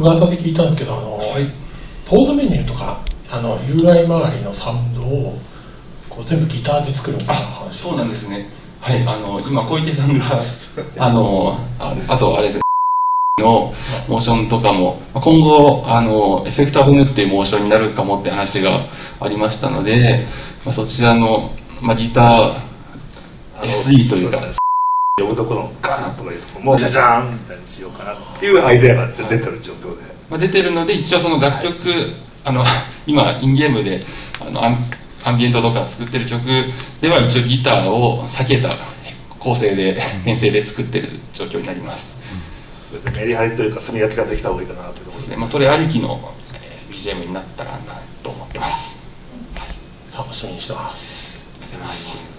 噂で聞いたんですけど、はい、ポーズメニューとかUI 周りのサウンドをこう全部ギターで作るみたいな話。そうなんですね。はい、今小池さんがあとあれですねのモーションとかも今後エフェクターを踏むっていうモーションになるかもって話がありましたので、そちらのギター SE というか呼ぶところのガーンとかいうところもジャジャーンみたいにしようかなっていうアイデアが出てる状況で、出てるので、一応その楽曲、今インゲームでアンビエントとか作ってる曲では一応ギターを避けた構成で編成で作ってる状況になります。メリハリというか墨分けができた方がいいかなというところですね。それありきの BGM になったらなと思ってます。楽しみにしてます。ありがとうございます。